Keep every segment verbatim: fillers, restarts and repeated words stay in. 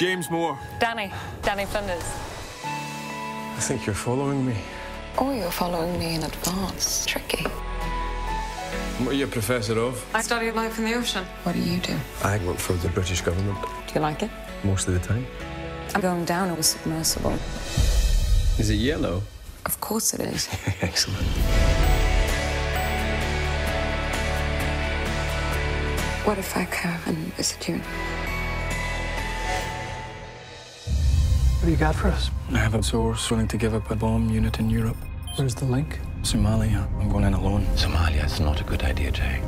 James More. Danny. Danny Flinders. I think you're following me. Or you're following me in advance. Tricky. What are you a professor of? I study life in the ocean. What do you do? I work for the British government. Do you like it? Most of the time. I'm going down with a submersible. Is it yellow? Of course it is. Excellent. What if I come and visit you? What do you got for us? I have a source willing to give up a bomb unit in Europe. Where's the link? Somalia. I'm going in alone. Somalia is not a good idea, Jay.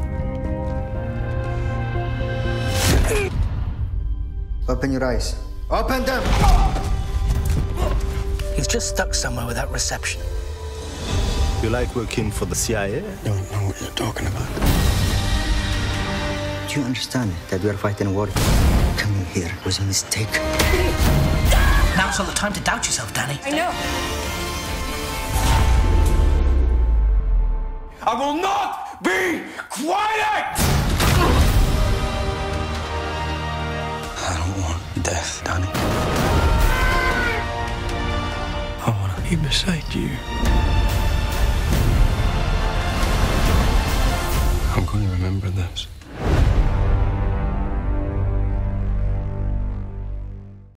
Open your eyes. Open them! He's just stuck somewhere without reception. You like working for the C I A? I don't know what you're talking about. Do you understand that we're fighting a war? Coming here was a mistake. Now's all the time to doubt yourself, Danny. I know. I will not be quiet! I don't want death, Danny. I want to be beside you.